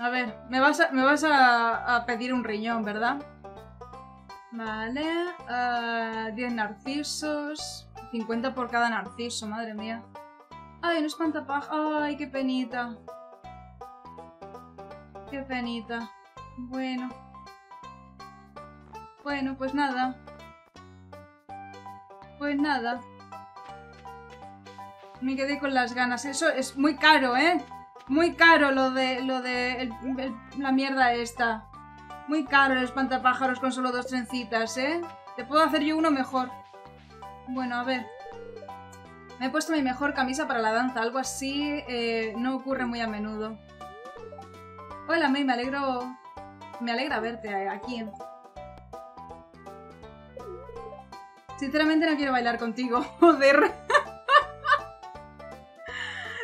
A ver, me vas a pedir un riñón, ¿verdad? Vale, 10 narcisos, 50 por cada narciso, madre mía. Ay, un espantapaja, ay, qué penita. Qué penita. Bueno. Bueno, pues nada. Pues nada. Me quedé con las ganas. Eso es muy caro, ¿eh? Muy caro la mierda esta. Muy caro el espantapájaros con solo 2 trencitas, ¿eh? Te puedo hacer yo uno mejor. Bueno, a ver. Me he puesto mi mejor camisa para la danza. Algo así no ocurre muy a menudo. Hola, May, me alegro... Me alegra verte aquí. Sinceramente no quiero bailar contigo, joder.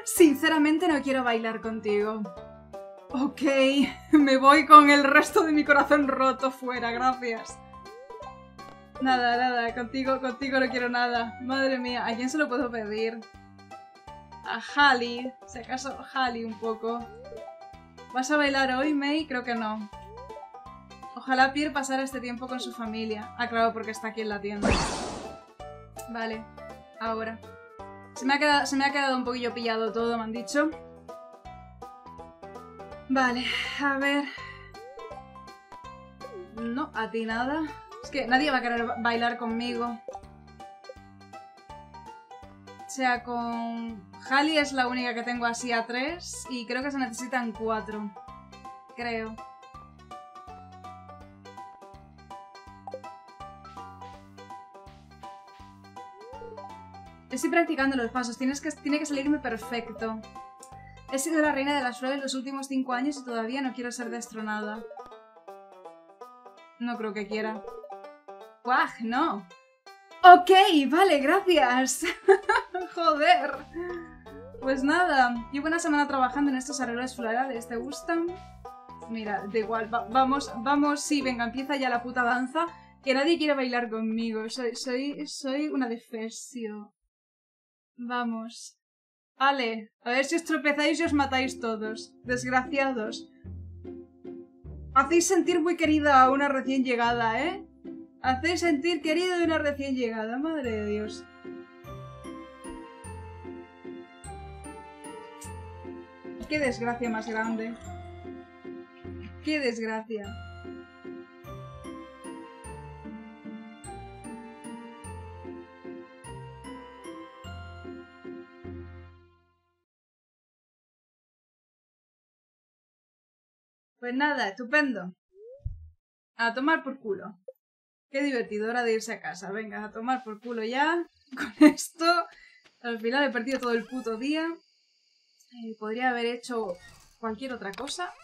Sinceramente no quiero bailar contigo. Ok, me voy con el resto de mi corazón roto fuera, gracias. Nada, nada, contigo no quiero nada. Madre mía, ¿a quién se lo puedo pedir? A Haley, si acaso Haley un poco. ¿Vas a bailar hoy, May? Creo que no. Ojalá Pierre pasara este tiempo con su familia. Ah, claro, porque está aquí en la tienda. Vale, ahora... Se me ha quedado un poquillo pillado todo, me han dicho. Vale, a ver... No, a ti nada. Es que nadie va a querer bailar conmigo. O sea, con... Haley es la única que tengo así a 3 y creo que se necesitan 4. Creo. Estoy practicando los pasos, tiene que salirme perfecto. He sido la reina de las flores los últimos 5 años y todavía no quiero ser destronada. No creo que quiera. ¡Guau, no! Ok, vale, gracias. Joder. Pues nada, llevo una semana trabajando en estos arreglos florales, ¿te gustan? Mira, da igual, vamos, sí, venga, empieza ya la puta danza. Que nadie quiere bailar conmigo, soy una defesio. Vamos. Ale, a ver si os tropezáis y os matáis todos. Desgraciados. Hacéis sentir muy querida a una recién llegada, ¿eh? Hacéis sentir querida a una recién llegada, madre de Dios. Qué desgracia más grande. Qué desgracia. Pues nada, estupendo. A tomar por culo. Qué divertidora de irse a casa. Venga, a tomar por culo ya. Con esto, al final he perdido todo el puto día. Podría haber hecho cualquier otra cosa.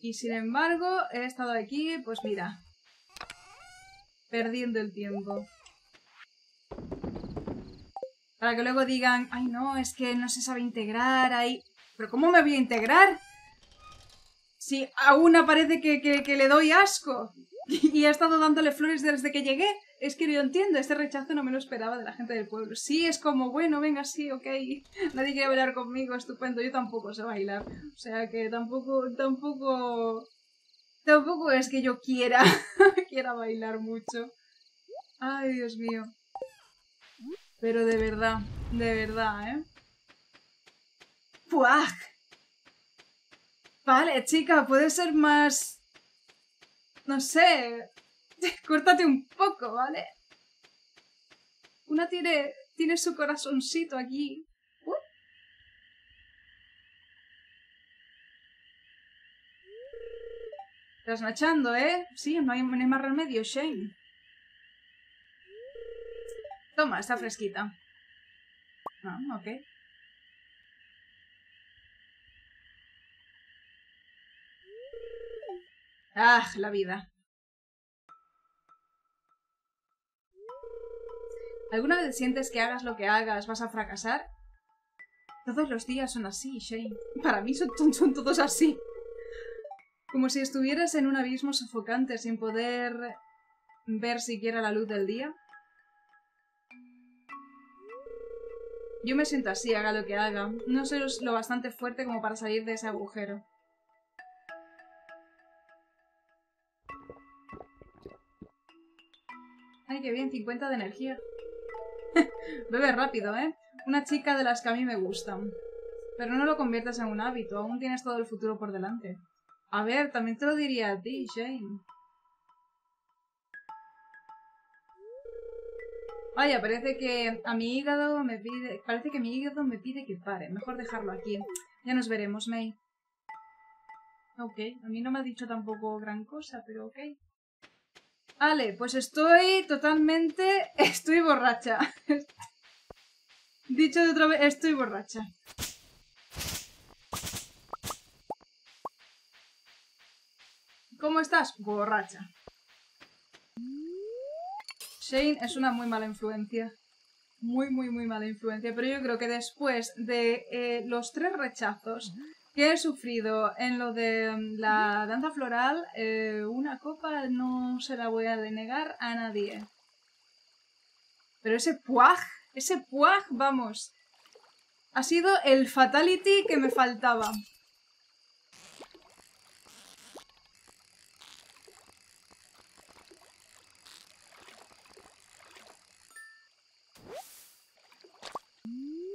Y sin embargo, he estado aquí, pues mira. Perdiendo el tiempo. Para que luego digan, ay no, es que no se sabe integrar, ahí... ¿Pero cómo me voy a integrar? Si a una parece que le doy asco y he estado dándole flores desde que llegué. Es que no entiendo, este rechazo no me lo esperaba de la gente del pueblo. Sí, es como, bueno, venga, sí, ok. Nadie quiere bailar conmigo, estupendo. Yo tampoco sé bailar. O sea que tampoco es que yo quiera bailar mucho. Ay, Dios mío. Pero de verdad, ¿eh? ¡Puaj! Vale, chica, puede ser más... No sé... Córtate un poco, ¿vale? Una tiene su corazoncito aquí. Trasnochando, ¿eh? Sí, no hay más remedio, Shane. Toma, está fresquita. Ah, ok. ¡Ah, la vida! ¿Alguna vez sientes que hagas lo que hagas vas a fracasar? Todos los días son así, Shane. Para mí son todos así. Como si estuvieras en un abismo sofocante sin poder ver siquiera la luz del día. Yo me siento así, haga lo que haga. No soy lo bastante fuerte como para salir de ese agujero. Ay, qué bien, 50 de energía. Bebe rápido, ¿eh? Una chica de las que a mí me gustan. Pero no lo conviertas en un hábito, aún tienes todo el futuro por delante. A ver, también te lo diría a ti, Shane. Vaya, parece que mi hígado me pide que pare. Mejor dejarlo aquí. Ya nos veremos, May. Ok, a mí no me ha dicho tampoco gran cosa, pero ok. Vale, pues estoy totalmente... Estoy borracha. Dicho de otra vez, estoy borracha. ¿Cómo estás? Borracha. Shane es una muy mala influencia. Muy, muy, muy mala influencia. Pero yo creo que después de los 3 rechazos que he sufrido en lo de la danza floral, una copa no se la voy a denegar a nadie. Pero ese puaj, vamos. Ha sido el fatality que me faltaba.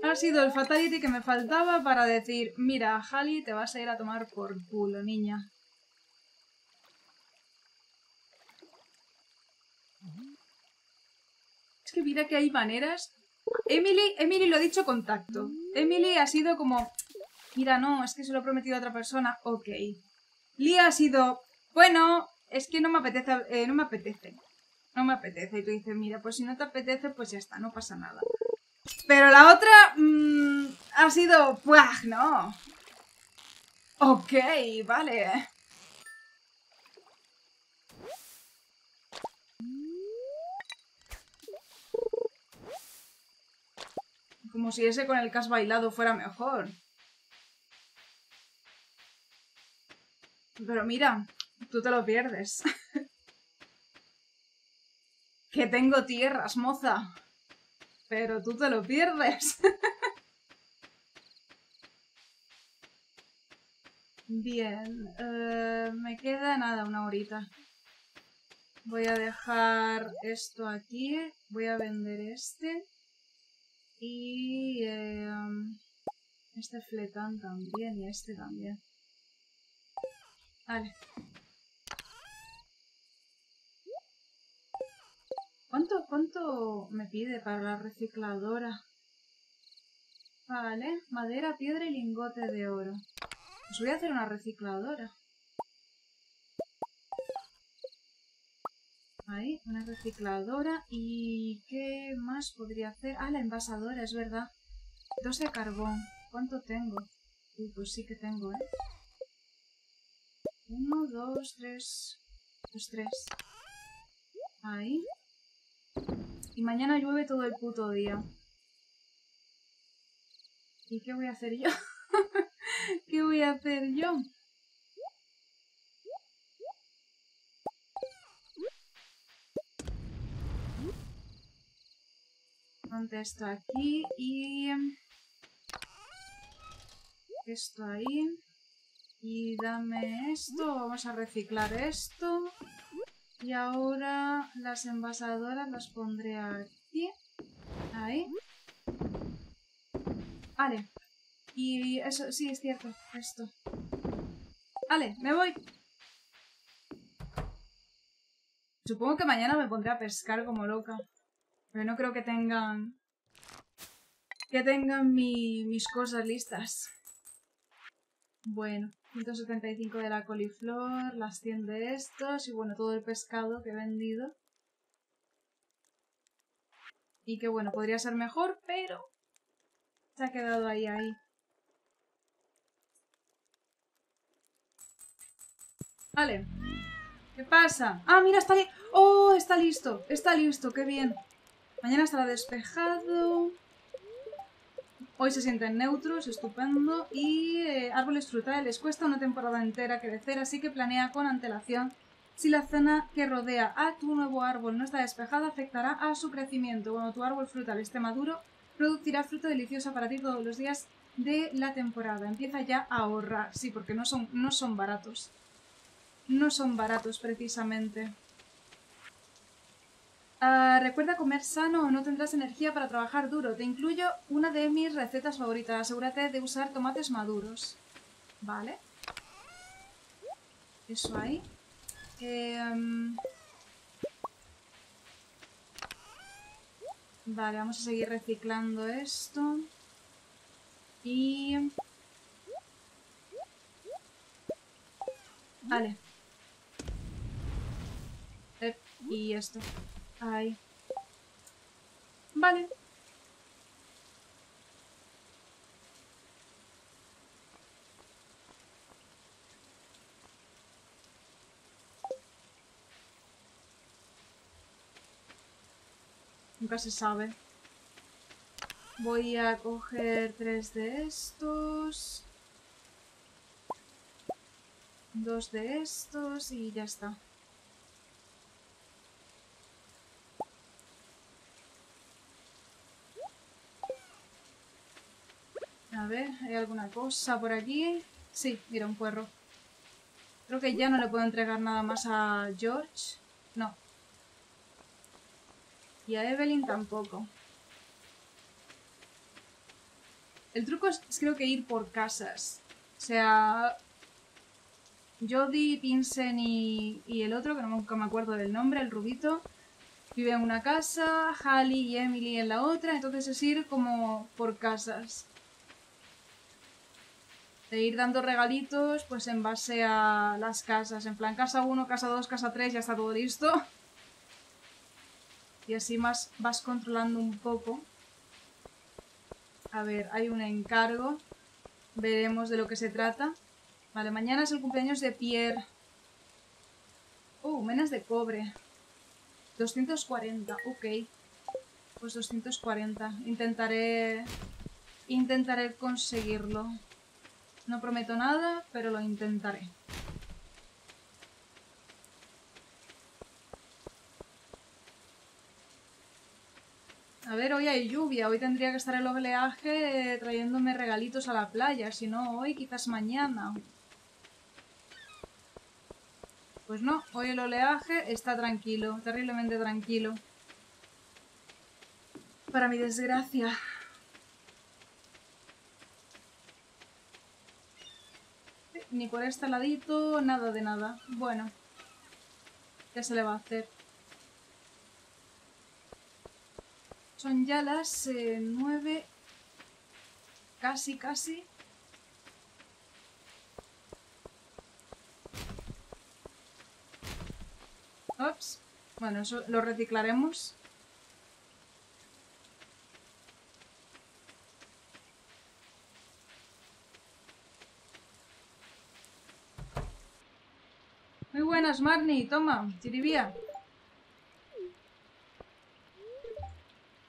Ha sido el fatality que me faltaba para decir, mira, Haley, te vas a ir a tomar por culo, niña. Es que mira que hay maneras. Emily lo ha dicho con tacto. Emily ha sido como, mira, no, es que se lo he prometido a otra persona, ok. Leah ha sido, bueno, es que no me apetece, Y tú dices, mira, pues si no te apetece, pues ya está, no pasa nada. Pero la otra ha sido... ¡Puah! ¡No! Ok, vale. Como si ese con el que has bailado fuera mejor. Pero mira, tú te lo pierdes. Que tengo tierras, moza. Pero tú te lo pierdes. Bien. Me queda nada, una horita. Voy a dejar esto aquí. Voy a vender este. Y... este fletán también y este también. Vale. ¿Cuánto me pide para la recicladora? Vale, madera, piedra y lingote de oro. Pues voy a hacer una recicladora. Ahí, una recicladora. ¿Y qué más podría hacer? Ah, la envasadora, es verdad. 2 de carbón. ¿Cuánto tengo? Uy, pues sí que tengo, ¿eh? 1, 2, 3... Pues 3. Ahí. Y mañana llueve todo el puto día. ¿Y qué voy a hacer yo? ¿Qué voy a hacer yo? Ponte esto aquí y... esto ahí. Y dame esto. Vamos a reciclar esto. Y ahora las envasadoras las pondré aquí. Ahí. Vale. Y eso, sí, es cierto. Esto. Vale, me voy. Supongo que mañana me pondré a pescar como loca. Pero no creo que tengan... mis cosas listas. Bueno. 175 de la coliflor, las 100 de estos y bueno, todo el pescado que he vendido. Y que bueno, podría ser mejor, pero se ha quedado ahí. Vale. ¿Qué pasa? Ah, mira, está... ¡Oh! Está listo, qué bien. Mañana estará despejado... Hoy se sienten neutros, estupendo, y árboles frutales cuesta una temporada entera crecer, así que planea con antelación. Si la zona que rodea a tu nuevo árbol no está despejada, afectará a su crecimiento. Cuando tu árbol frutal esté maduro, producirá fruta deliciosa para ti todos los días de la temporada. Empieza ya a ahorrar, sí, porque no son baratos. No son baratos precisamente. Recuerda comer sano o no tendrás energía para trabajar duro. Te incluyo una de mis recetas favoritas. Asegúrate de usar tomates maduros. Vale. Eso ahí. Vale, vamos a seguir reciclando esto. Y... vale. Y esto. Ahí. Vale. Nunca se sabe. Voy a coger 3 de estos, 2 de estos y ya está. A ver, ¿hay alguna cosa por aquí? Sí, mira, un puerro. Creo que ya no le puedo entregar nada más a George. No. Y a Evelyn tampoco. El truco es creo que ir por casas. O sea... Jodi, Pinsen y el otro, que nunca me acuerdo del nombre, el rubito, vive en una casa, Haley y Emily en la otra, entonces es ir como por casas. De ir dando regalitos pues en base a las casas, en plan casa 1, casa 2, casa 3, ya está todo listo. Y así más vas controlando un poco. A ver, hay un encargo. Veremos de lo que se trata. Vale, mañana es el cumpleaños de Pierre. Menas de cobre. 240, ok. Pues 240. Intentaré conseguirlo. No prometo nada, pero lo intentaré. A ver, hoy hay lluvia, hoy tendría que estar el oleaje trayéndome regalitos a la playa, si no hoy, quizás mañana. Pues no, hoy el oleaje está tranquilo, terriblemente tranquilo. Para mi desgracia. Ni por este ladito, nada de nada. Bueno, ¿qué se le va a hacer? Son ya las 9, casi. Ups. Bueno, eso lo reciclaremos. Muy buenas, Marni. Toma, chiribía.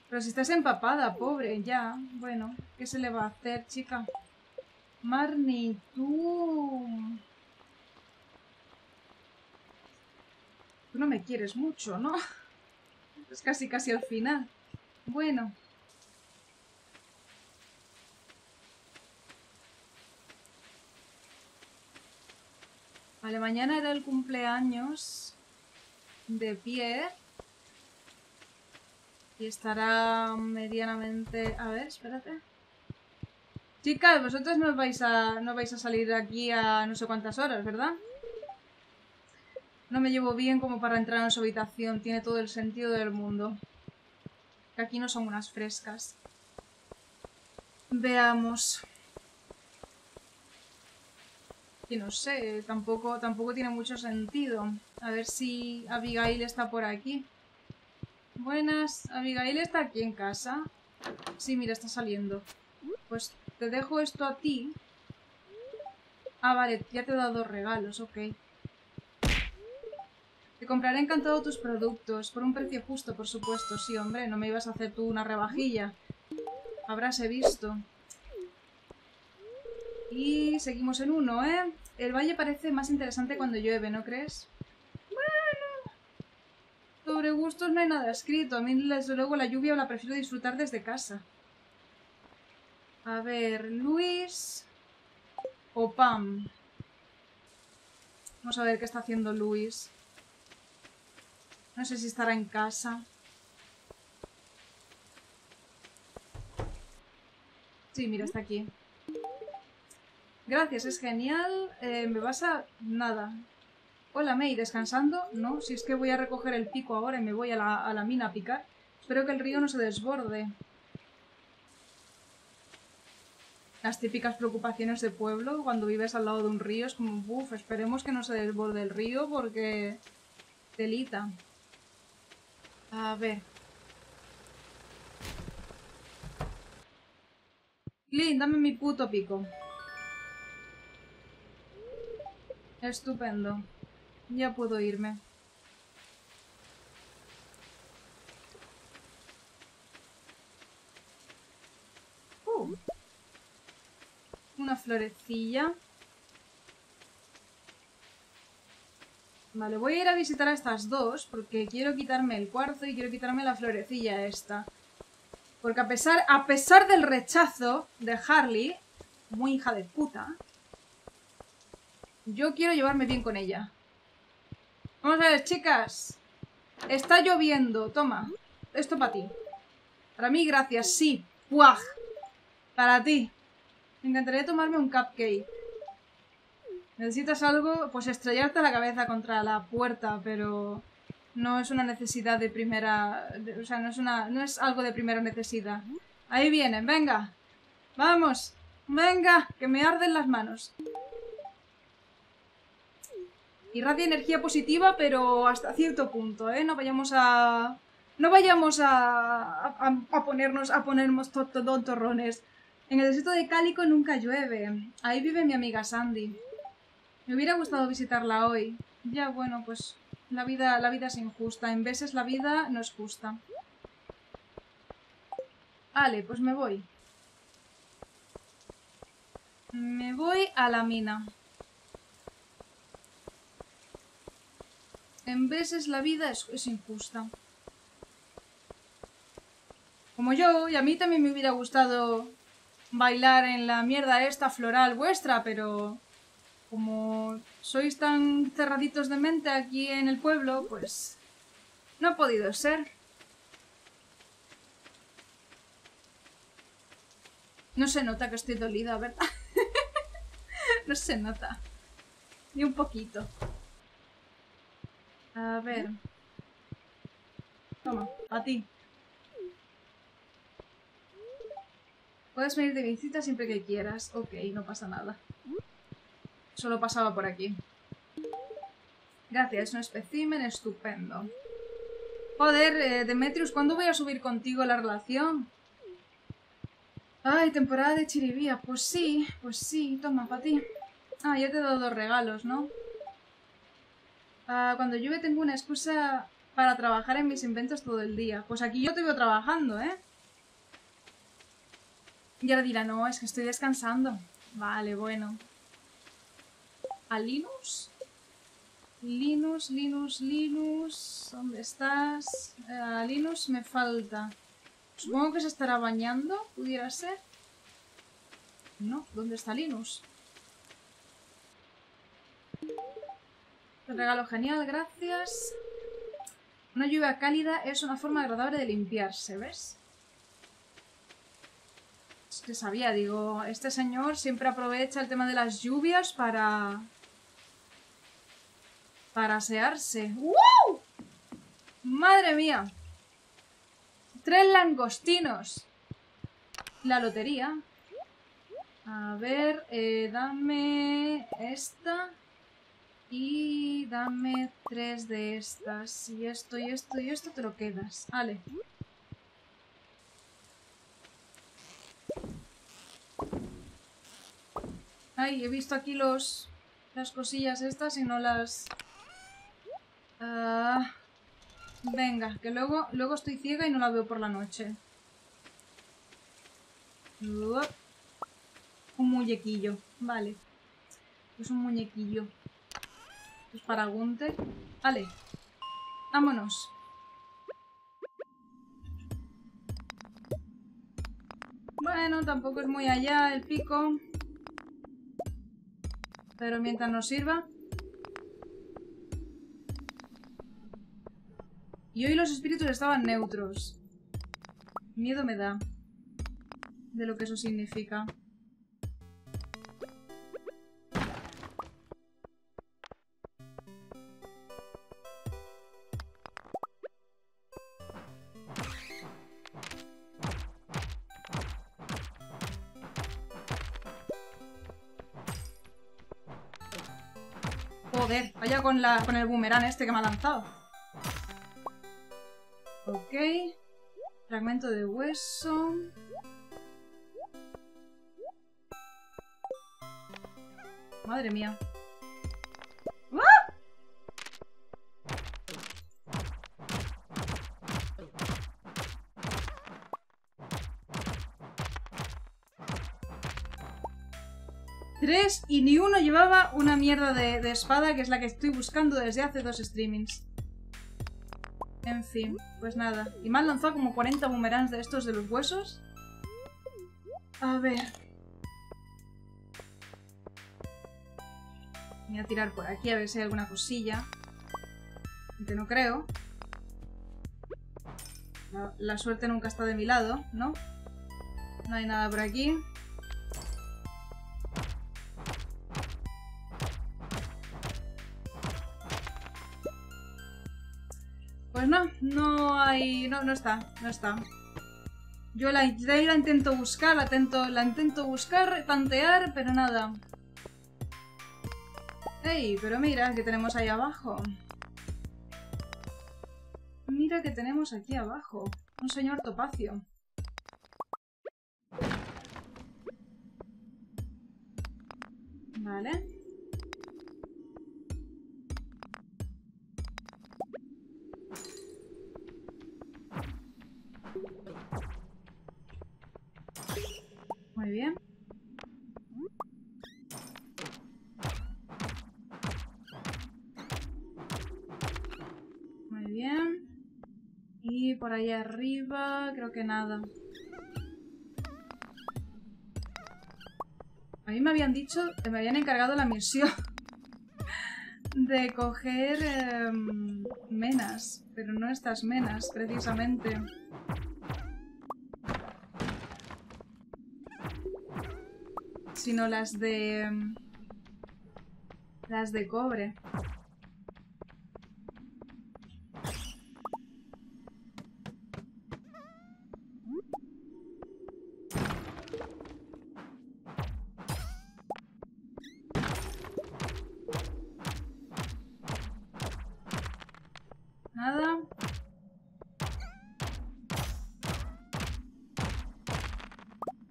Pero si estás empapada, pobre, ya. Bueno, ¿qué se le va a hacer, chica? Marni, tú... tú no me quieres mucho, ¿no? Es casi al final. Bueno. Vale, mañana era el cumpleaños de Pierre. Y estará medianamente... a ver, espérate. Chicas, vosotros no vais a salir aquí a no sé cuántas horas, ¿verdad? No me llevo bien como para entrar en su habitación. Tiene todo el sentido del mundo. Que aquí no son unas frescas. Veamos. Y no sé, tampoco tiene mucho sentido. A ver si Abigail está por aquí. Buenas, Abigail está aquí en casa. Sí, mira, está saliendo. Pues te dejo esto a ti. Ah, vale, ya te he dado 2 regalos, ok. Te compraré encantado tus productos, por un precio justo, por supuesto. Sí, hombre, no me ibas a hacer tú una rebajilla. Habráse visto. Y seguimos en 1, ¿eh? El valle parece más interesante cuando llueve, ¿no crees? Sobre gustos no hay nada escrito. A mí desde luego la lluvia la prefiero disfrutar desde casa. A ver, Luis o Pam. Vamos a ver qué está haciendo Luis. No sé si estará en casa. Sí, mira, está aquí. Gracias, es genial. ¿Me vas a...? Nada. Hola, May, ¿descansando? No, si es que voy a recoger el pico ahora y me voy a la mina a picar. Espero que el río no se desborde. Las típicas preocupaciones de pueblo, cuando vives al lado de un río, es como, uff, esperemos que no se desborde el río porque... telita. A ver... Clint, dame mi puto pico. Estupendo. Ya puedo irme. Una florecilla. Vale, voy a ir a visitar a estas dos porque quiero quitarme el cuarzo y quiero quitarme la florecilla esta. Porque a pesar del rechazo de Harley, muy hija de puta, yo quiero llevarme bien con ella. Vamos a ver, chicas. Está lloviendo. Toma. Esto para ti. Para mí, gracias. Sí. ¡Puaj! Para ti. Me encantaría tomarme un cupcake. ¿Necesitas algo? Pues estrellarte la cabeza contra la puerta, pero... no es una necesidad de primera... O sea, no es algo de primera necesidad. Ahí vienen, venga. Vamos. Venga, que me arden las manos. Irradia energía positiva, pero hasta cierto punto, ¿eh? No vayamos a ponernos tontorrones. En el desierto de Cálico nunca llueve. Ahí vive mi amiga Sandy. Me hubiera gustado visitarla hoy. Ya, bueno, pues... La vida es injusta. En veces la vida no es justa. Vale, pues me voy. Me voy a la mina. En veces la vida es injusta. Como yo, y a mí también me hubiera gustado bailar en la mierda esta floral vuestra, pero... como sois tan cerraditos de mente aquí en el pueblo, pues no ha podido ser. No se nota que estoy dolida, ¿verdad? No se nota. Ni un poquito. A ver. Toma, a ti. Puedes venir de visita siempre que quieras. Ok, no pasa nada. Solo pasaba por aquí. Gracias, un espécimen estupendo. Joder, Demetrius, ¿cuándo voy a subir contigo la relación? Ay, temporada de chiribía. Pues sí, toma, para ti. Ah, ya te he dado dos regalos, ¿no? Ah, cuando llueve tengo una excusa para trabajar en mis inventos todo el día. Pues aquí yo te veo trabajando, ¿eh? Y ahora dirá, no, es que estoy descansando. Vale, bueno. ¿A Linus? Linus, ¿dónde estás? A Linus me falta. Supongo que se estará bañando, pudiera ser. No, ¿dónde está Linus? Un regalo genial, gracias. Una lluvia cálida es una forma agradable de limpiarse, ¿ves? Es que sabía, digo, este señor siempre aprovecha el tema de las lluvias para asearse. ¡Wow! ¡Madre mía! 3 langostinos. La lotería. A ver, dame esta. Y dame 3 de estas. Y esto, y esto, y esto te lo quedas. Vale. Ay, he visto aquí las cosillas estas y no las... venga, que luego estoy ciega y no la veo por la noche. Un muñequillo, vale. Es un muñequillo. Pues para Gunther. Vale, vámonos. Bueno, tampoco es muy allá el pico. Pero mientras nos sirva. Y hoy los espíritus estaban neutros. Miedo me da. de lo que eso significa. Joder, vaya con el boomerang este que me ha lanzado. Ok. Fragmento de hueso. Madre mía. ¡Ah! Tres y ni uno llevaba una mierda de espada, que es la que estoy buscando desde hace 2 streamings. En fin, pues nada. Y me han lanzado como 40 boomerangs de estos de los huesos. A ver. Voy a tirar por aquí a ver si hay alguna cosilla. Aunque no creo. La suerte nunca está de mi lado, ¿no? No hay nada por aquí. Pues no, no hay... No, no está. Yo la intento buscar, la intento buscar, tantear, pero nada. ¡Ey! Pero mira, que tenemos ahí abajo. Mira que tenemos aquí abajo. Un señor topacio. Vale. Muy bien. Muy bien. Y por ahí arriba creo que nada. A mí me habían dicho, me habían encargado la misión de coger menas, pero no estas menas precisamente. Sino las de... las de cobre. Nada.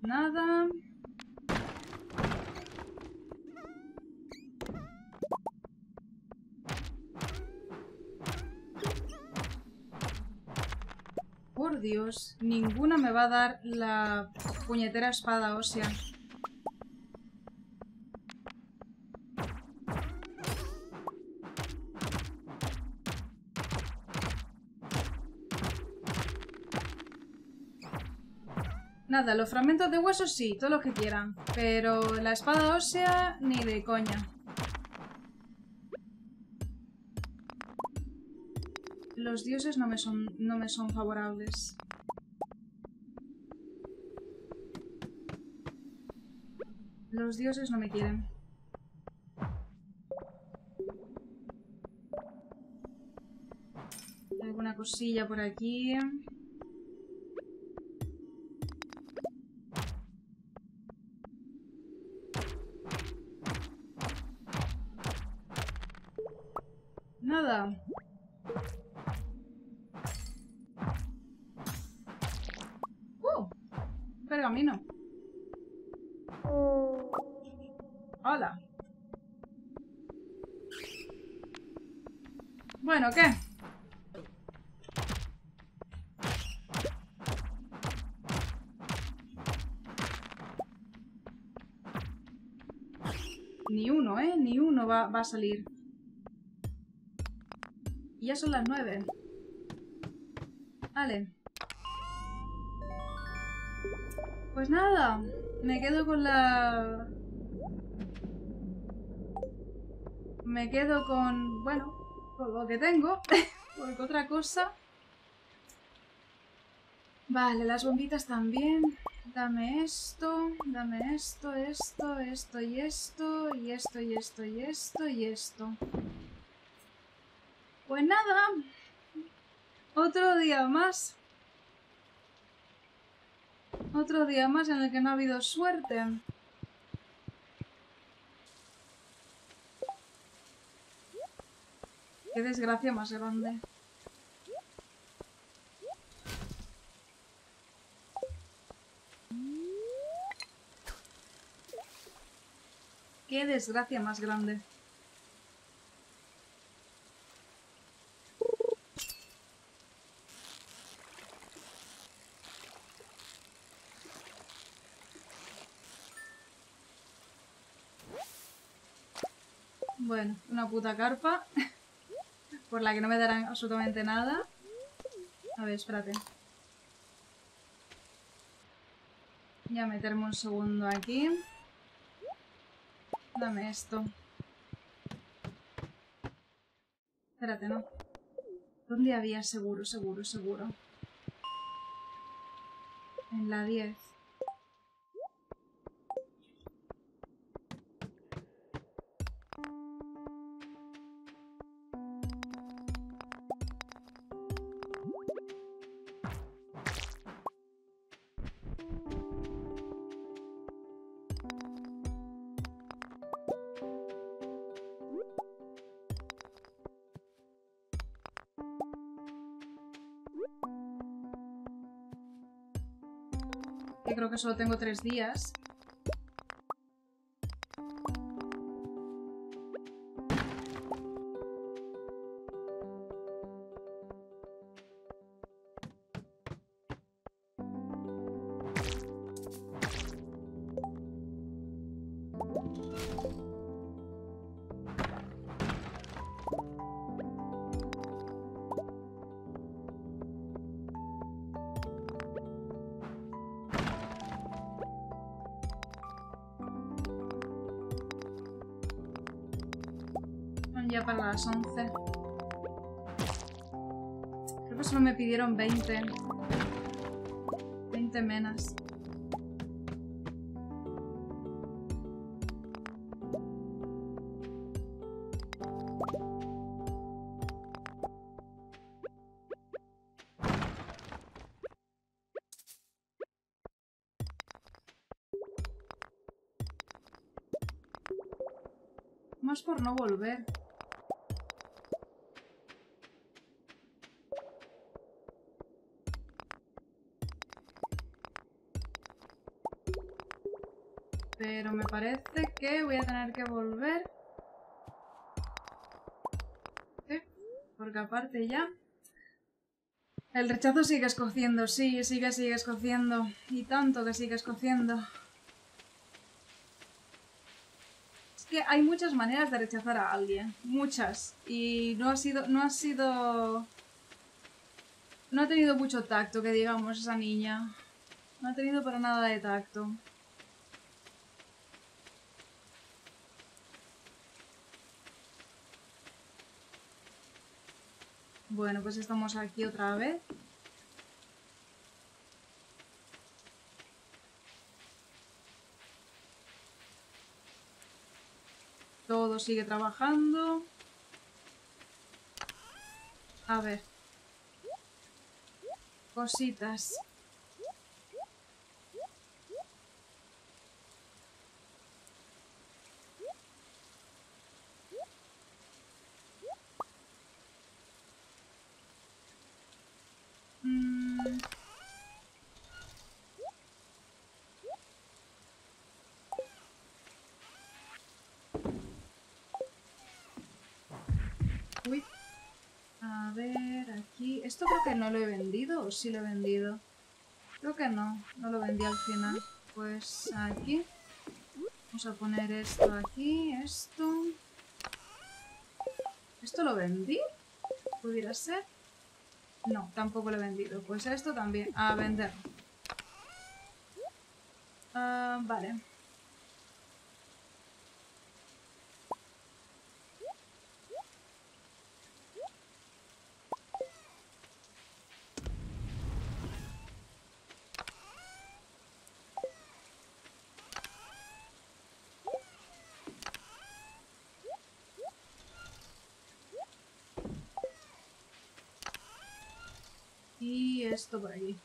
Nada. Dios, ninguna me va a dar la puñetera espada ósea. Nada, los fragmentos de hueso sí, todo lo que quieran, pero la espada ósea ni de coña. Los dioses no me son favorables. Los dioses no me quieren. Alguna cosilla por aquí. Nada. Camino. Hola. Bueno, ¿qué? Ni uno, ¿eh? Ni uno va a salir. Y ya son las 9. Vale. Pues nada, me quedo con la... Me quedo con... Bueno, con lo que tengo. Porque otra cosa... Vale, las bombitas también. Dame esto y esto, y esto, y esto, y esto, y esto. Pues nada, otro día más. Otro día más en el que no ha habido suerte. Qué desgracia más grande. Qué desgracia más grande. Bueno, una puta carpa por la que no me darán absolutamente nada. A ver, espérate. Voy a meterme un segundo aquí. Dame esto. Espérate, ¿no? ¿Dónde había seguro, seguro, seguro? En la 10. Creo que solo tengo 3 días. Ya para las 11. Creo que solo me pidieron 20. 20 menas. Más por no volver. Pero me parece que voy a tener que volver. Sí, porque aparte ya... El rechazo sigue escociendo, sigue escociendo. Y tanto que sigue escociendo. Es que hay muchas maneras de rechazar a alguien. Muchas. Y no ha tenido mucho tacto, que digamos, esa niña. No ha tenido para nada de tacto. Bueno, pues estamos aquí otra vez. Todo sigue trabajando. A ver. Cositas. A ver, aquí... Esto creo que no lo he vendido, o sí lo he vendido. Creo que no, no lo vendí al final. Pues aquí. Vamos a poner esto aquí, esto... ¿Esto lo vendí? ¿Pudiera ser? No, tampoco lo he vendido. Pues esto también, a vender. Vale. y esto por allí.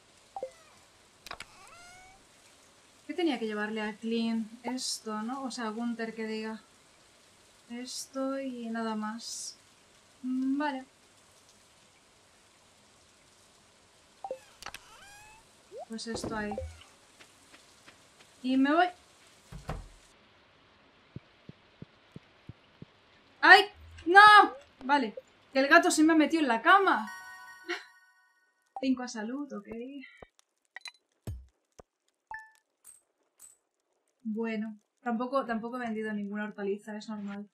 ¿Qué tenía que llevarle a Clint? Esto, ¿no? O sea, Gunther que diga. Esto y nada más. Vale. Pues esto ahí. Y me voy. ¡Ay! ¡No! Vale. Que el gato se me ha metido en la cama. 5 a salud, ok. Bueno. Tampoco he vendido ninguna hortaliza, es normal.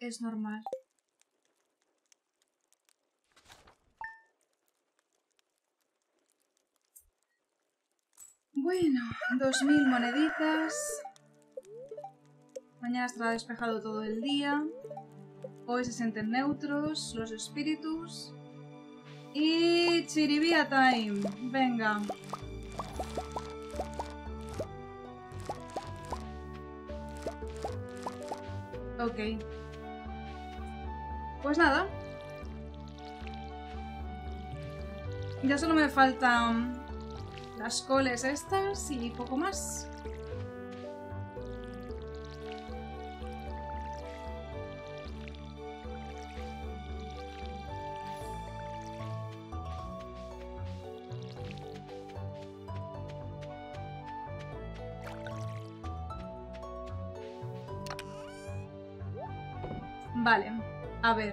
Es normal. Bueno, 2000 moneditas. Mañana estará despejado todo el día. Hoy se sienten neutros los espíritus. Y chiribía time. Venga. Ok. Pues nada. Ya solo me faltan las coles estas y poco más. Vale, a ver.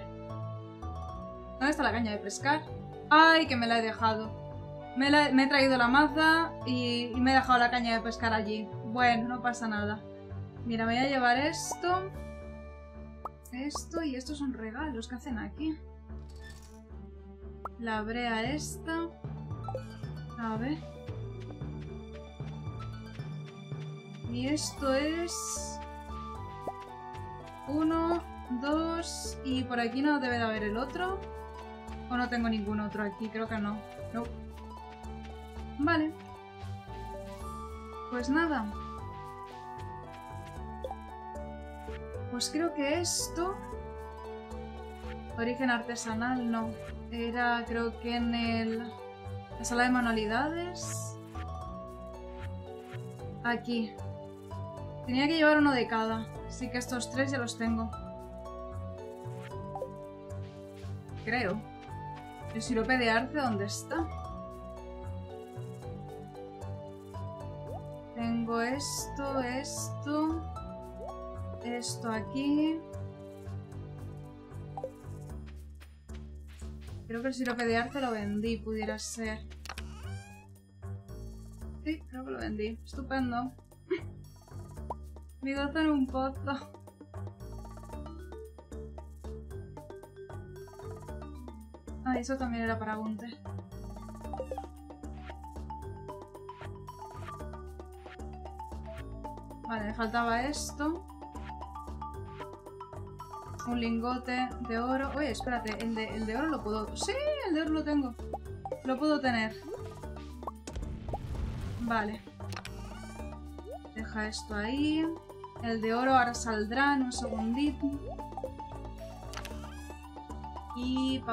¿Dónde está la caña de pescar? ¡Ay, que me la he dejado! Me he traído la maza y me he dejado la caña de pescar allí. Bueno, no pasa nada. Mira, me voy a llevar esto. Esto y estos son regalos que hacen aquí. La brea esta. A ver. Y esto es... 1, 2... Y por aquí no debe de haber el otro. O no tengo ningún otro aquí, creo que no. No. Vale. Pues nada. Pues creo que esto... Origen artesanal, no. Era creo que en la sala de manualidades. Aquí. Tenía que llevar uno de cada. Así que estos tres ya los tengo. Creo. ¿El sirope de arce dónde está? Tengo esto, esto... Esto aquí... Creo que el sirope de arce lo vendí, pudiera ser. Sí, creo que lo vendí. Estupendo. Mi gato en un pozo. Ah, eso también era para Gunther. Vale, me faltaba esto. Un lingote de oro. Oye, espérate, el de oro lo puedo... ¡Sí! El de oro lo tengo. Lo puedo tener. Vale. Deja esto ahí. El de oro ahora saldrá en un segundito. Y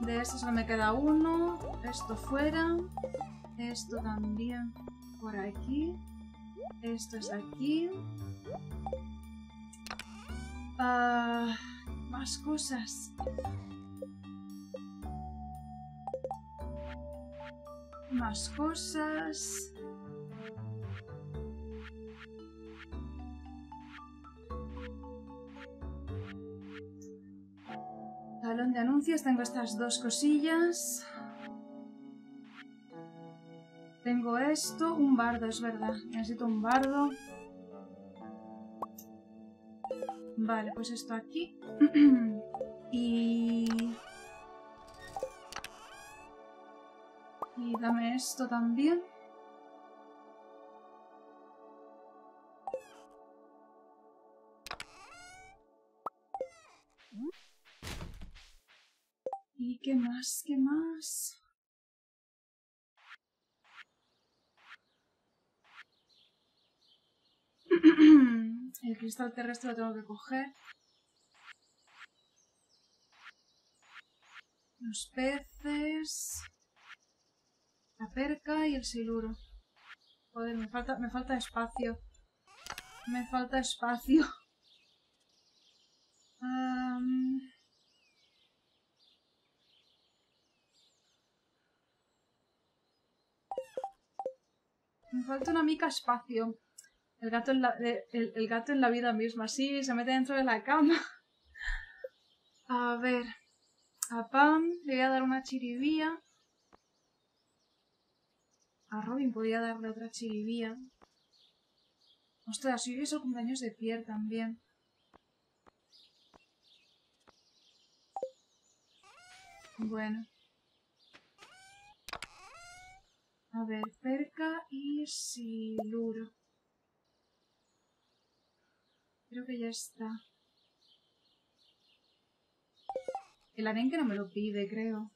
De esto solo me queda uno. Esto fuera. Esto también por aquí. Esto es aquí. Más cosas. Más cosas. Salón de anuncios, tengo estas dos cosillas. Tengo esto, un bardo, es verdad. Necesito un bardo. Vale, pues esto aquí. Y dame esto también. ¿Y qué más? ¿Qué más? El cristal terrestre lo tengo que coger. Los peces... La perca y el siluro. Joder, me falta espacio. Me falta espacio. Me falta una mica espacio. El gato en la vida misma. Sí, se mete dentro de la cama. A ver. A Pam le voy a dar una chiribía. A Robin podría darle otra chiribía. Ostras, hoy es el cumpleaños de Pierre también. Bueno. A ver, perca y siluro. Creo que ya está. El arenque no me lo pide, creo.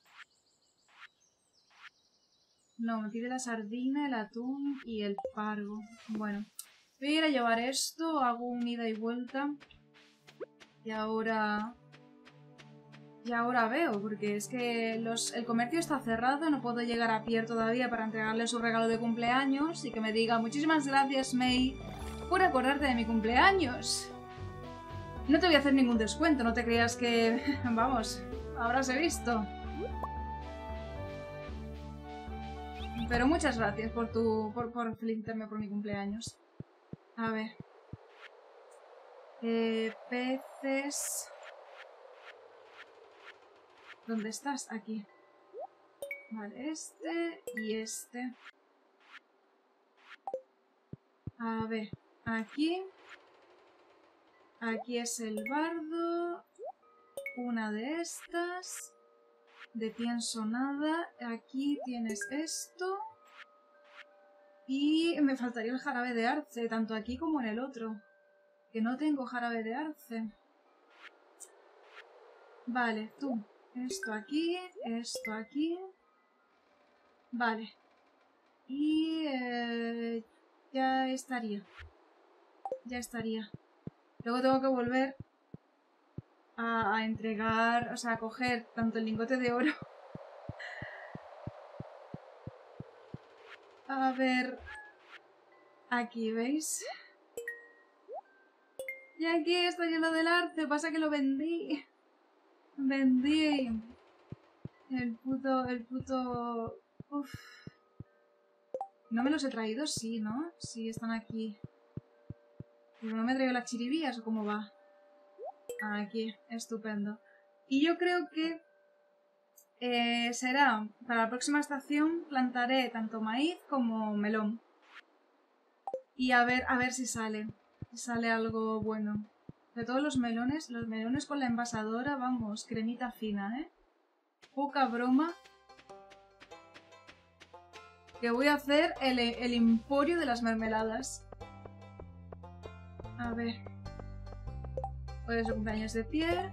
No, me pide la sardina, el atún y el pargo. Bueno, voy a ir a llevar esto, hago un ida y vuelta. Y ahora veo, porque es que el comercio está cerrado, no puedo llegar a Pierre todavía para entregarle su regalo de cumpleaños y que me diga muchísimas gracias, May, por acordarte de mi cumpleaños. No te voy a hacer ningún descuento, no te creas que... Vamos, habráse visto. Pero muchas gracias por felicitarme por mi cumpleaños. A ver. Peces. ¿Dónde estás? Aquí. Vale, este y este. A ver, aquí. Aquí es el bardo. Una de estas. De pienso nada. Aquí tienes esto. Y me faltaría el jarabe de arce, tanto aquí como en el otro. Que no tengo jarabe de arce. Vale, tú. Esto aquí, esto aquí. Vale. Y ya estaría. Ya estaría. Luego tengo que volver a entregar, o sea, a coger tanto el lingote de oro. A ver... Aquí, ¿veis? Y aquí está lleno del arte, pasa que lo vendí. Vendí... El puto... Uf. ¿No me los he traído? Sí, ¿no? Sí, están aquí. Pero no me he traído las chirivías, ¿o cómo va? Aquí, estupendo. Y yo creo que será, para la próxima estación, plantaré tanto maíz como melón. Y a ver si sale. Si sale algo bueno. Sobre todo los melones con la envasadora, vamos, cremita fina, ¿eh? Poca broma. Que voy a hacer el emporio de las mermeladas. A ver... Hoy es el cumpleaños de Pierre.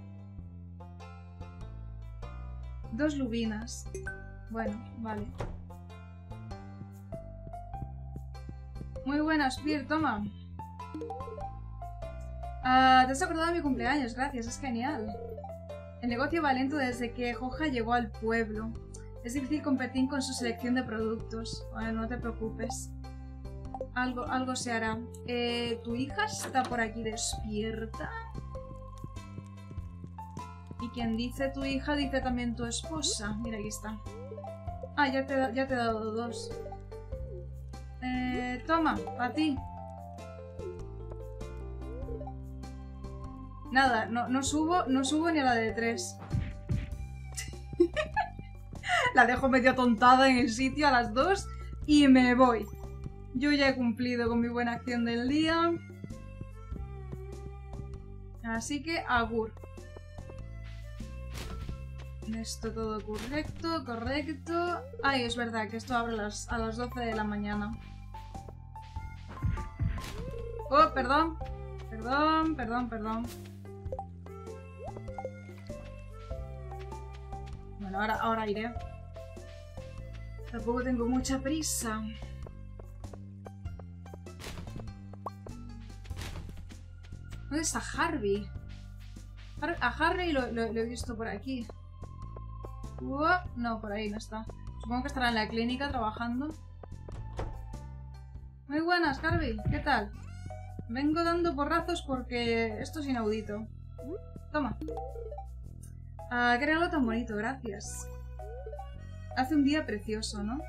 2 lubinas. Bueno, vale. Muy buenas, Pierre, toma. Ah, te has acordado de mi cumpleaños, gracias, es genial. El negocio va lento desde que Joja llegó al pueblo. Es difícil competir con su selección de productos. Bueno, no te preocupes. Algo se hará. ¿Tu hija está por aquí despierta? Y quien dice tu hija, dice también tu esposa. Mira, aquí está. Ah, ya te he dado 2. Toma, para ti. Nada, no subo ni a la de 3. La dejo medio tontada en el sitio a las 2 y me voy. Yo ya he cumplido con mi buena acción del día. Así que, agur. Esto todo correcto, correcto. Ay, es verdad que esto abre a las 12 de la mañana. Oh, perdón. Perdón. Bueno, ahora iré. Tampoco tengo mucha prisa. ¿Dónde está Harvey? A Harvey lo he visto por aquí. No, por ahí no está. Supongo que estará en la clínica trabajando. Muy buenas, Harvey. ¿Qué tal? Vengo dando porrazos porque esto es inaudito. Toma. Ah, qué regalo tan bonito, gracias. Hace un día precioso, ¿no?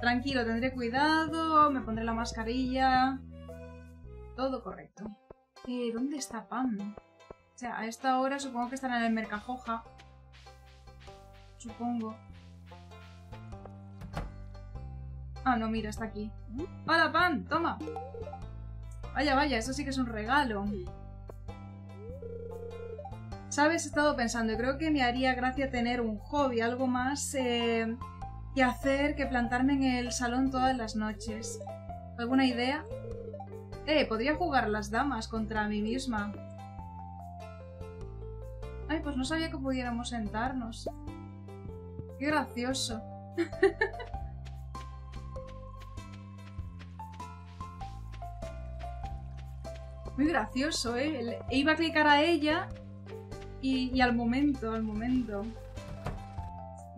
Tranquilo, tendré cuidado, me pondré la mascarilla... Todo correcto. ¿Dónde está Pam? O sea, a esta hora supongo que estará en el Mercajoja. Supongo. Ah, no, mira, está aquí. ¡Hola, Pam! ¡Toma! Vaya, vaya, eso sí que es un regalo. Sabes, he estado pensando, creo que me haría gracia tener un hobby, algo más que hacer que plantarme en el salón todas las noches. ¿Alguna idea? Podría jugar las damas contra mí misma. Ay, pues no sabía que pudiéramos sentarnos. Qué gracioso. Muy gracioso, ¿eh? Iba a clicar a ella y al momento.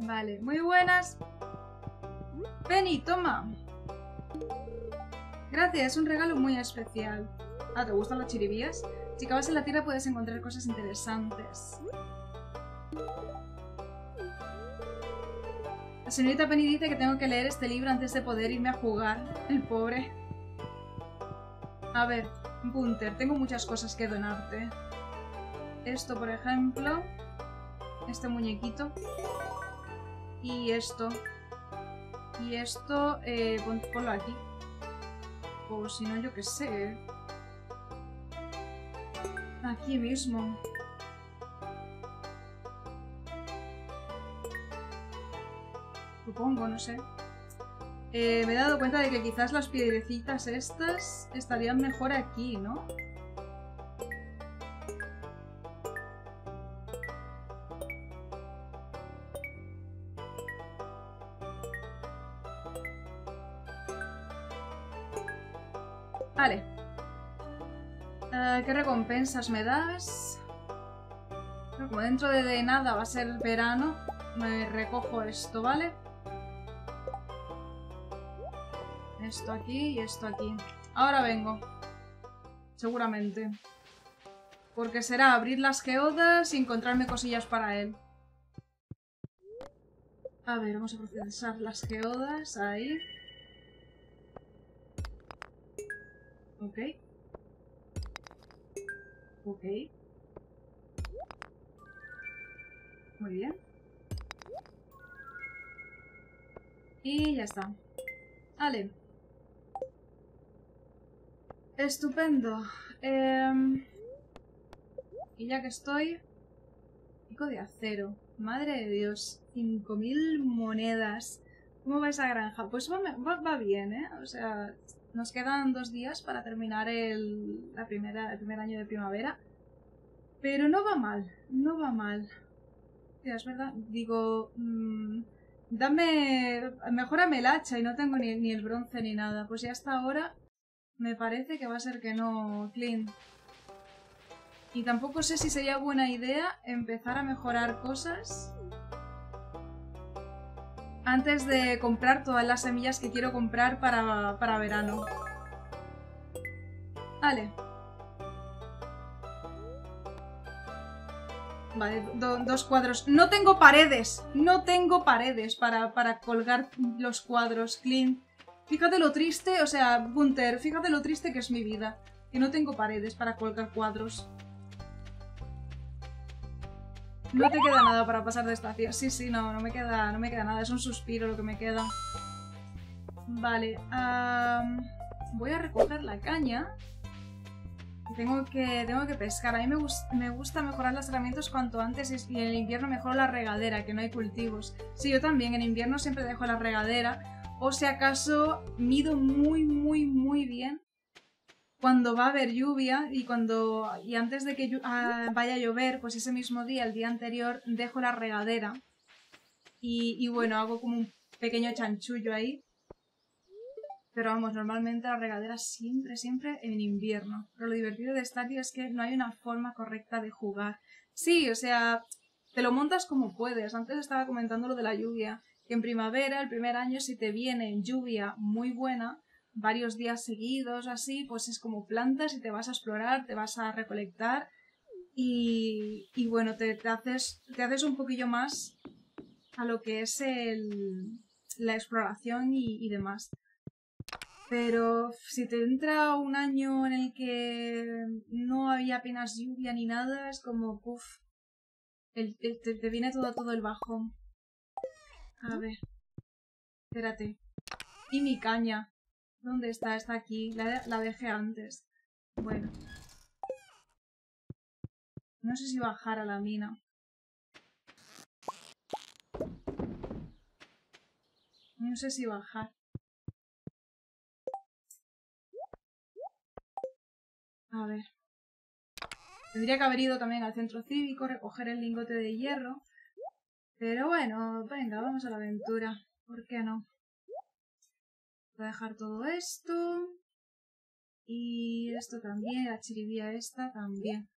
Vale, muy buenas. Penny, toma. Gracias, es un regalo muy especial. Ah, ¿te gustan las chiribías? Si cavas en la tierra puedes encontrar cosas interesantes. La señorita Penny dice que tengo que leer este libro antes de poder irme a jugar. El pobre. A ver, Gunther, tengo muchas cosas que donarte. Esto, por ejemplo. Este muñequito. Y esto. Y esto, ponlo aquí. O si no, yo qué sé. Aquí mismo. Supongo, no sé. Me he dado cuenta de que quizás las piedrecitas estas estarían mejor aquí, ¿no? Vale. ¿Qué recompensas me das? Pero como dentro de nada va a ser verano, me recojo esto, ¿vale? Esto aquí y esto aquí. Ahora vengo. Seguramente. Porque será abrir las geodas y encontrarme cosillas para él. A ver, vamos a procesar las geodas. Ahí. Ok. Ok. Muy bien. Y ya está. Vale. Estupendo. Y ya que estoy... Pico de acero. Madre de Dios. 5000 monedas. ¿Cómo va esa granja? Pues va bien, ¿eh? O sea... Nos quedan 2 días para terminar el primer año de primavera. Pero no va mal, no va mal. Mira, es verdad, digo... mejórame el hacha y no tengo ni el bronce ni nada. Pues ya hasta ahora me parece que va a ser que no, Clint. Y tampoco sé si sería buena idea empezar a mejorar cosas... Antes de comprar todas las semillas que quiero comprar para verano. Vale. Vale, 2 cuadros. ¡No tengo paredes! ¡No tengo paredes para colgar los cuadros, Clint! Fíjate lo triste, o sea, Gunther, fíjate lo triste que es mi vida. Que no tengo paredes para colgar cuadros. No te queda nada para pasar de estación. Sí, no me queda nada. Es un suspiro lo que me queda. Vale. Voy a recoger la caña. Tengo que pescar. A mí me gusta mejorar las herramientas cuanto antes y en el invierno mejoro la regadera, que no hay cultivos. Sí, yo también. En invierno siempre dejo la regadera. O si acaso mido muy bien cuando va a haber lluvia y antes de que vaya a llover, pues ese mismo día, el día anterior, dejo la regadera y bueno, hago como un pequeño chanchullo ahí. Pero vamos, normalmente la regadera siempre en invierno. Pero lo divertido de esta, tío, es que no hay una forma correcta de jugar. Sí, o sea, Te lo montas como puedes. Antes estaba comentando lo de la lluvia, que en primavera, el primer año, si te viene lluvia muy buena, varios días seguidos, así, pues es como plantas y te vas a explorar, te vas a recolectar y bueno, te haces un poquillo más a lo que es la exploración y demás. Pero si te entra un año en el que no había apenas lluvia ni nada, es como, uff, te viene todo el bajón. A ver, espérate. Y mi caña. ¿Dónde está? Está aquí. La dejé antes. Bueno. No sé si bajar a la mina. No sé si bajar. A ver. Tendría que haber ido también al centro cívico, recoger el lingote de hierro. Pero bueno, venga, vamos a la aventura. ¿Por qué no? Voy a dejar todo esto. Y esto también, la chiribía esta también.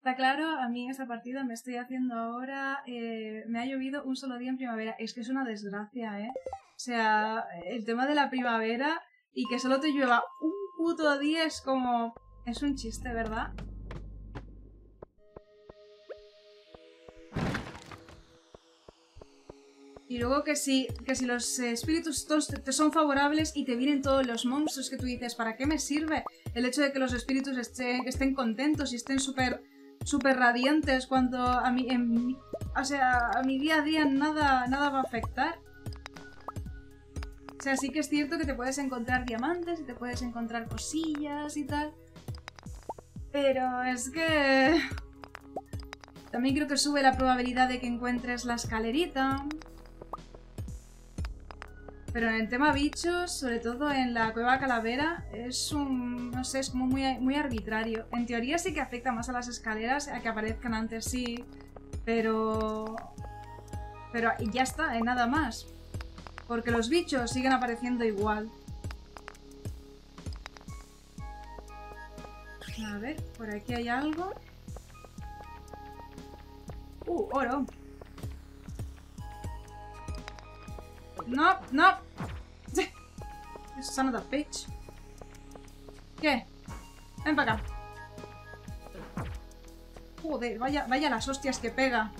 Está claro, a mí en esta partida me estoy haciendo ahora... me ha llovido un solo día en primavera. Es que es una desgracia, ¿eh? O sea, el tema de la primavera y que solo te llueva un puto día es como... Es un chiste, ¿verdad? Y luego que si los espíritus te son favorables y te vienen todos los monstruos que tú dices, ¿para qué me sirve el hecho de que los espíritus estén contentos y estén súper radiantes cuando a mi día a día nada va a afectar? O sea, sí que es cierto que te puedes encontrar diamantes y te puedes encontrar cosillas y tal, pero es que... También creo que sube la probabilidad de que encuentres la escalerita. Pero en el tema bichos, sobre todo en la cueva calavera, es un... no sé, es como muy arbitrario. En teoría sí que afecta más a las escaleras, a que aparezcan antes sí, pero... Pero ya está, nada más. Porque los bichos siguen apareciendo igual. A ver, por aquí hay algo. Oro. No. Son of a bitch. ¿Qué? Ven para acá. Joder, vaya las hostias que pega.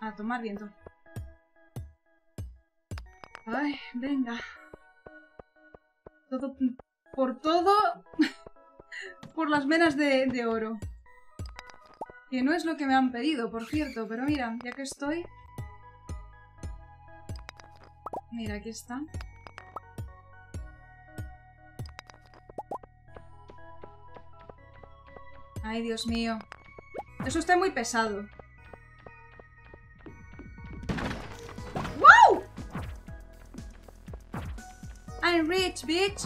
A tomar viento. Ay, venga. Todo por todo. Por las venas de oro. Que no es lo que me han pedido, por cierto. Pero mira, ya que estoy... Mira, aquí está. Ay, Dios mío. Eso está muy pesado. ¡Wow! I'm rich, bitch.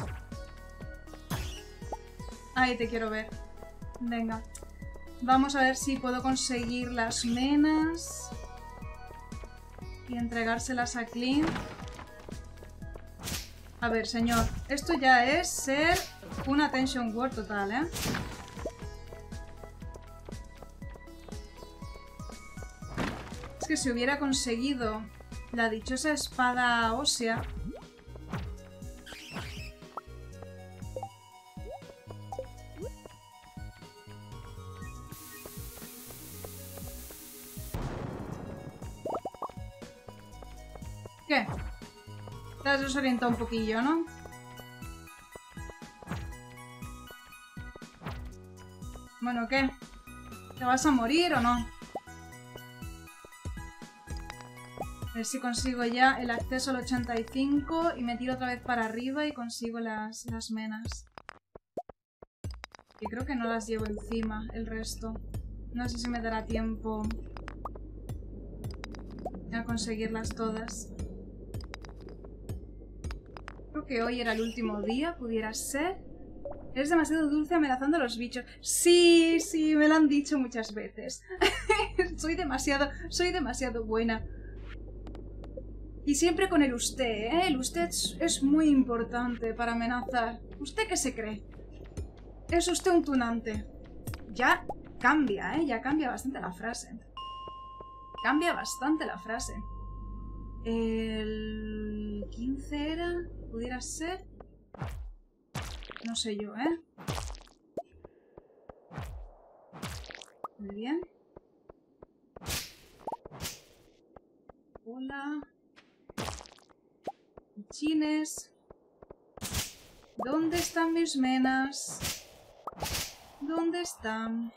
Ay, te quiero ver. Venga. Vamos a ver si puedo conseguir las menas y entregárselas a Clint. A ver, señor. Esto ya es ser una attention war total, ¿eh? Es que si hubiera conseguido la dichosa espada ósea... ¿Qué? Te has desorientado un poquillo, ¿no? Bueno, ¿qué? ¿Te vas a morir o no? A ver si consigo ya el acceso al 85 y me tiro otra vez para arriba y consigo las menas. Y creo que no las llevo encima, el resto. No sé si me dará tiempo a conseguirlas todas. Que hoy era el último día, pudiera ser. Eres demasiado dulce amenazando a los bichos. Sí, me lo han dicho muchas veces. soy demasiado buena. Y siempre con el usted, ¿eh? El usted es muy importante para amenazar. ¿Usted qué se cree? Es usted un tunante. Ya cambia, ¿eh? Ya cambia bastante la frase. Cambia bastante la frase. El 15 era... ¿Pudiera ser? No sé yo, ¿eh? Muy bien. Hola. Chines. ¿Dónde están mis menas? ¿Dónde están?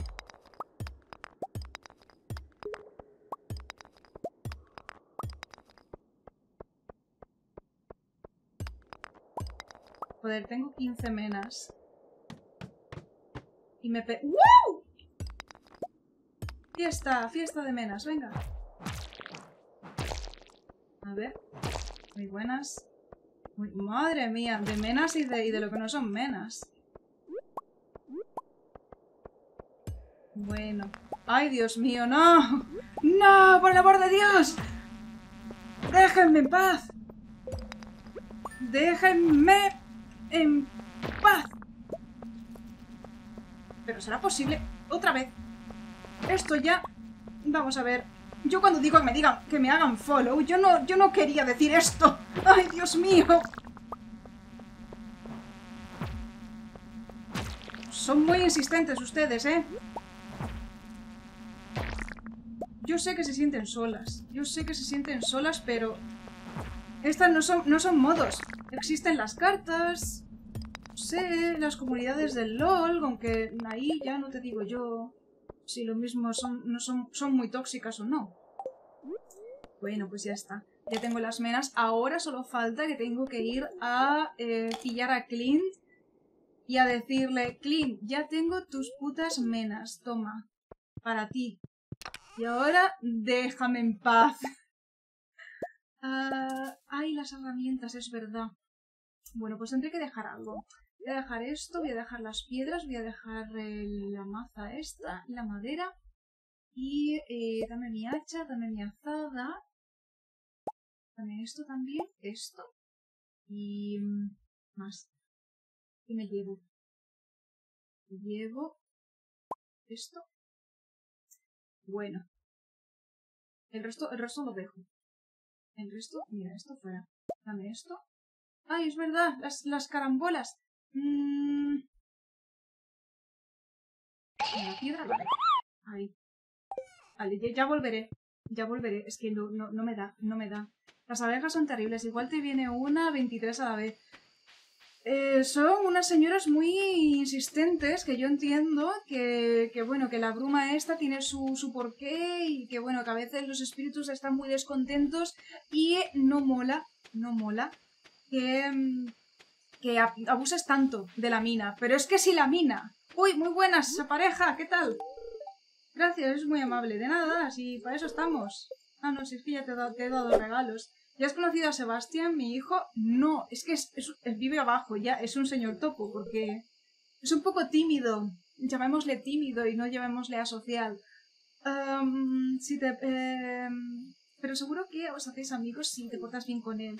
Joder, tengo 15 menas. Y me pe... ¡Wow! Fiesta, fiesta de menas, venga. A ver. Muy buenas. Uy, madre mía, de menas y de lo que no son menas. Bueno. ¡Ay, Dios mío! ¡No! ¡No! ¡Por el amor de Dios! ¡Déjenme en paz! ¡Déjenme en paz! Pero será posible. Otra vez. Esto ya... Vamos a ver. Yo cuando digo que me digan, que me hagan follow, yo no quería decir esto. ¡Ay, Dios mío! Son muy insistentes ustedes, ¿eh? Yo sé que se sienten solas. Yo sé que se sienten solas, pero... Estas no son modos. Existen las cartas... No sé, las comunidades del LOL, aunque ahí ya no te digo yo... Si lo mismo son muy tóxicas o no. Bueno, pues ya está. Ya tengo las menas. Ahora solo falta que tengo que ir a pillar a Clint y a decirle: Clint, ya tengo tus putas menas. Toma. Para ti. Y ahora déjame en paz. Ay, las herramientas, es verdad. Bueno, pues tendré que dejar algo. Voy a dejar esto, voy a dejar las piedras, voy a dejar la maza esta, la madera. Y dame mi hacha, dame mi azada. Dame esto también, esto. Y más. ¿Qué me llevo? Me llevo esto. Bueno. El resto lo dejo. El resto, mira, esto fuera. Dame esto. ¡Ay, es verdad! Las carambolas. La piedra, vale. Ahí. Vale, ya volveré. Ya volveré. Es que no me da, no me da. Las abejas son terribles. Igual te viene una, 23 a la vez. Son unas señoras muy insistentes, que yo entiendo que bueno, que la bruma esta tiene su porqué y que bueno, que a veces los espíritus están muy descontentos y no mola, no mola que abuses tanto de la mina. Pero es que si la mina... ¡Uy, muy buenas, esa pareja! ¿Qué tal? Gracias, es muy amable. De nada, si para eso estamos. Ah, no, si es que ya te he dado regalos. ¿Ya has conocido a Sebastián, mi hijo? No, es que vive abajo, ya es un señor topo, porque es un poco tímido. Llamémosle tímido y no llamémosle asocial. Pero seguro que os hacéis amigos si te portas bien con él.